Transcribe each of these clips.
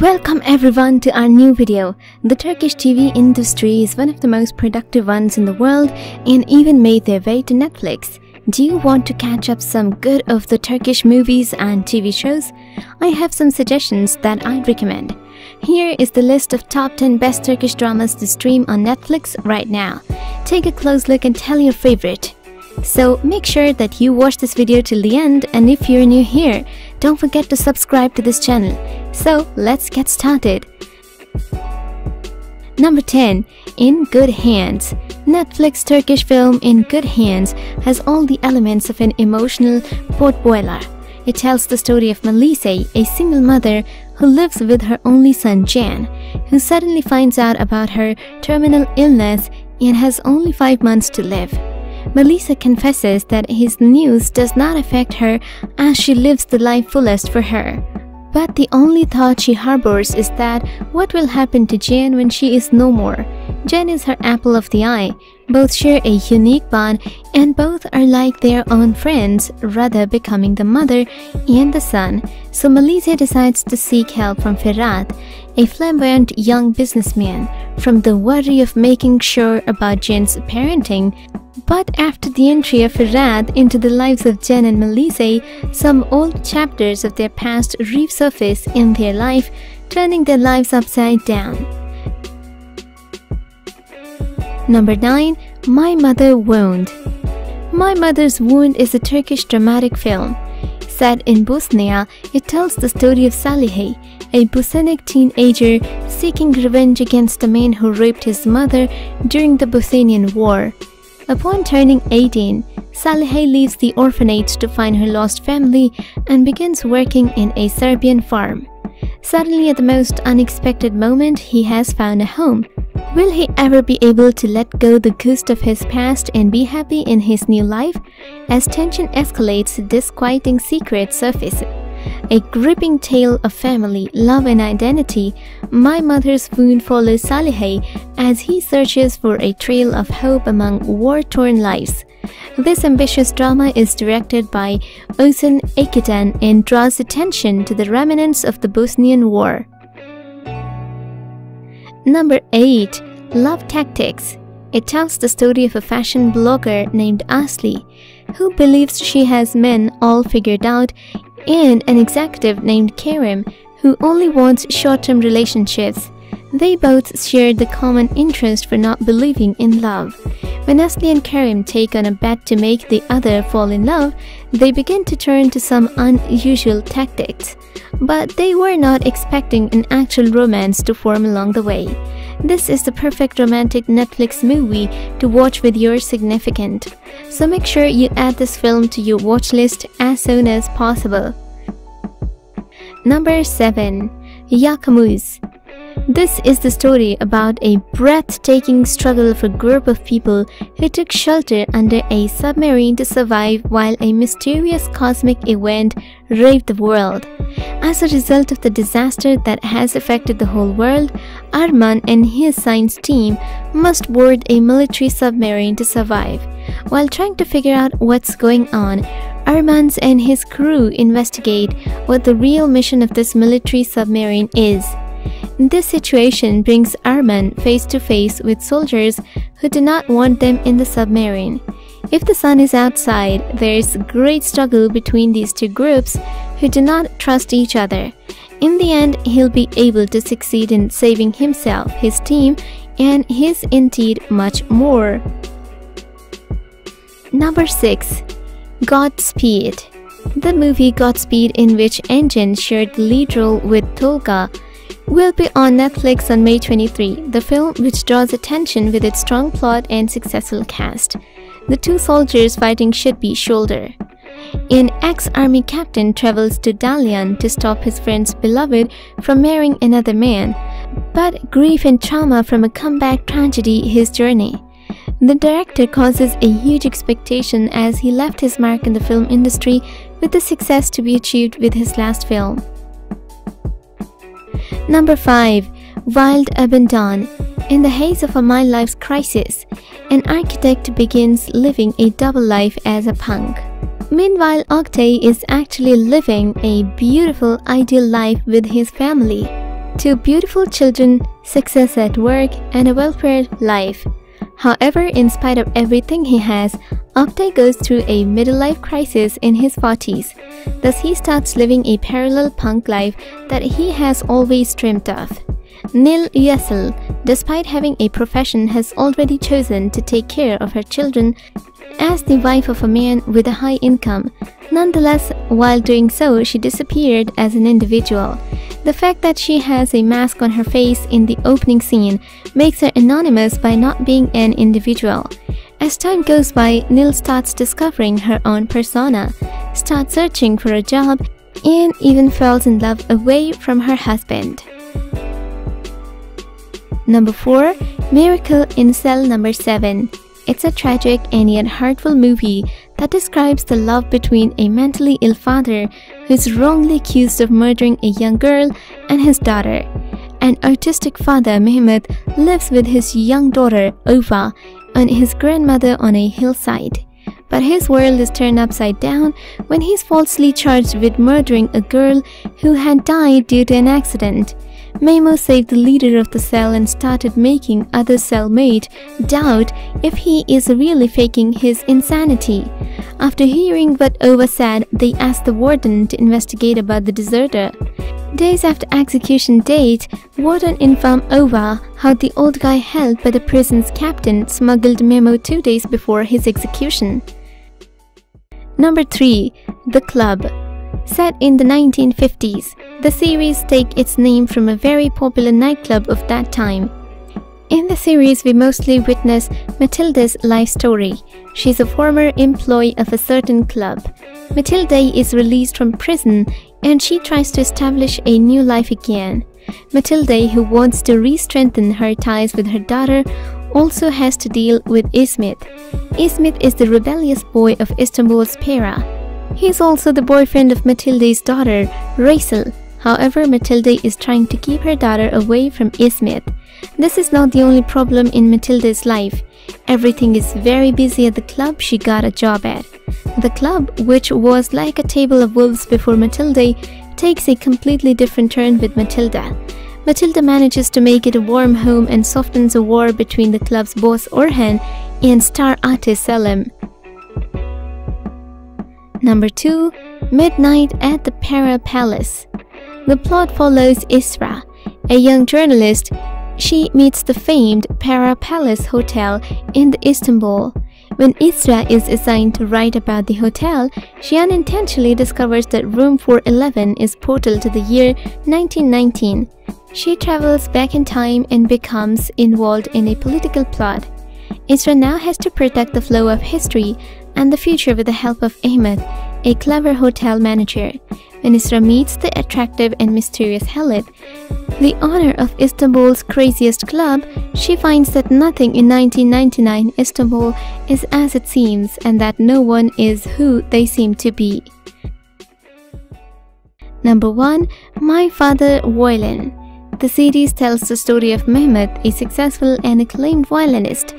Welcome everyone to our new video. The Turkish TV industry is one of the most productive ones in the world and even made their way to Netflix. Do you want to catch up some good of the Turkish movies and TV shows? I have some suggestions that I'd recommend. Here is the list of top 10 best Turkish dramas to stream on Netflix right now. Take a close look and tell your favorite. So make sure that you watch this video till the end, and if you're new here, don't forget to subscribe to this channel. So let's get started. Number 10. In Good Hands. Netflix Turkish film In Good Hands has all the elements of an emotional potboiler. It tells the story of Melisa, a single mother who lives with her only son Jan, who suddenly finds out about her terminal illness and has only 5 months to live. Melisa confesses that his news does not affect her as she lives the life fullest for her. But the only thought she harbors is that what will happen to Jan when she is no more. Jan is her apple of the eye. Both share a unique bond and both are like their own friends, rather becoming the mother and the son. So Melisa decides to seek help from Firat, a flamboyant young businessman, from the worry of making sure about Jan's parenting. But after the entry of Ferhad into the lives of Jan and Melisa, some old chapters of their past resurface in their life, turning their lives upside down. Number 9. My Mother's Wound. My Mother's Wound is a Turkish dramatic film. Set in Bosnia, it tells the story of Salihay, a Bosniak teenager seeking revenge against the man who raped his mother during the Bosnian War. Upon turning 18, Salihay leaves the orphanage to find her lost family and begins working in a Serbian farm. Suddenly, at the most unexpected moment, he has found a home. Will he ever be able to let go the ghost of his past and be happy in his new life? As tension escalates, disquieting secrets surface. A gripping tale of family, love and identity, My Mother's Wound follows Salihay as he searches for a trail of hope among war-torn lives. This ambitious drama is directed by Ozen Ekitan and draws attention to the remnants of the Bosnian War. Number 8. Love Tactics. It tells the story of a fashion blogger named Asli, who believes she has men all figured out, and an executive named Kerem who only wants short-term relationships. They both share the common interest for not believing in love. When Asli and Kerem take on a bet to make the other fall in love, they begin to turn to some unusual tactics. But they were not expecting an actual romance to form along the way. This is the perfect romantic Netflix movie to watch with your significant. So make sure you add this film to your watch list as soon as possible. Number 7. Yakamuz. This is the story about a breathtaking struggle of a group of people who took shelter under a submarine to survive while a mysterious cosmic event raved the world. As a result of the disaster that has affected the whole world, Arman and his science team must board a military submarine to survive. While trying to figure out what's going on, Arman and his crew investigate what the real mission of this military submarine is. This situation brings Arman face to face with soldiers who do not want them in the submarine. If the sun is outside, there is great struggle between these two groups who do not trust each other. In the end, he'll be able to succeed in saving himself, his team, and his indeed much more. Number 6. Godspeed. The movie Godspeed, in which Engin shared the lead role with Tolga, will be on Netflix on May 23. The film, which draws attention with its strong plot and successful cast. The two soldiers fighting should be shoulder. An ex-army captain travels to Dalian to stop his friend's beloved from marrying another man, but grief and trauma from a comeback tragedy his journey. The director causes a huge expectation as he left his mark in the film industry with the success to be achieved with his last film. Number 5. Wild Abandon. In the haze of a mid-life crisis, an architect begins living a double life as a punk. Meanwhile, Octay is actually living a beautiful, ideal life with his family. Two beautiful children, success at work, and a well-prepared life. However, in spite of everything he has, Octay goes through a middle-life crisis in his 40s. Thus, he starts living a parallel punk life that he has always dreamt of. Nil Yesel, despite having a profession, has already chosen to take care of her children as the wife of a man with a high income. Nonetheless, while doing so, she disappeared as an individual. The fact that she has a mask on her face in the opening scene makes her anonymous by not being an individual. As time goes by, Nil starts discovering her own persona, starts searching for a job, and even falls in love away from her husband. Number 4. Miracle in Cell Number 7. It's a tragic and yet heartful movie that describes the love between a mentally ill father who is wrongly accused of murdering a young girl and his daughter. An autistic father, Mehmet, lives with his young daughter, Ova, and his grandmother on a hillside. But his world is turned upside down when he's falsely charged with murdering a girl who had died due to an accident. Memo saved the leader of the cell and started making other cellmates doubt if he is really faking his insanity. After hearing what Ova said, they asked the warden to investigate about the deserter. Days after execution date, warden informed Ova how the old guy held by the prison's captain smuggled Memo 2 days before his execution. Number 3. The Club. Set in the 1950s, the series takes its name from a very popular nightclub of that time. In the series, we mostly witness Matilda's life story. She's a former employee of a certain club. Matilda is released from prison and she tries to establish a new life again. Matilda, who wants to re-strengthen her ties with her daughter, also has to deal with Ismet. Ismet is the rebellious boy of Istanbul's Pera. He is also the boyfriend of Matilda's daughter, Reisel. However, Matilda is trying to keep her daughter away from Ismet. This is not the only problem in Matilda's life. Everything is very busy at the club she got a job at. The club, which was like a table of wolves before Matilda, takes a completely different turn with Matilda. Matilda manages to make it a warm home and softens a war between the club's boss Orhan and star Ates Selim. Number 2. Midnight at the Pera Palace. The plot follows Isra, a young journalist. She meets the famed Pera Palace Hotel in Istanbul. When Isra is assigned to write about the hotel, she unintentionally discovers that room 411 is portal to the year 1919. She travels back in time and becomes involved in a political plot. Isra now has to protect the flow of history and the future with the help of Ahmed, a clever hotel manager. When Isra meets the attractive and mysterious Halit, the owner of Istanbul's craziest club, she finds that nothing in 1999 Istanbul is as it seems and that no one is who they seem to be. Number 1. My Father Violin. The series tells the story of Mehmet, a successful and acclaimed violinist,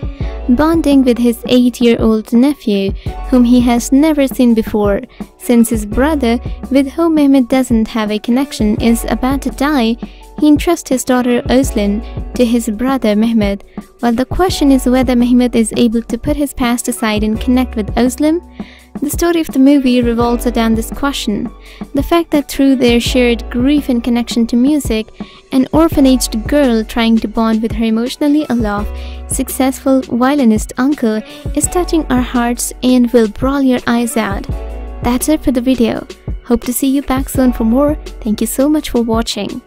bonding with his 8-year-old nephew, whom he has never seen before, since his brother, with whom Mehmet doesn't have a connection, is about to die. He entrusts his daughter Özlem to his brother Mehmet. While the question is whether Mehmet is able to put his past aside and connect with Özlem, the story of the movie revolves around this question. The fact that through their shared grief and connection to music, an orphanaged girl trying to bond with her emotionally aloft, successful violinist uncle is touching our hearts and will brawl your eyes out. That's it for the video. Hope to see you back soon for more. Thank you so much for watching.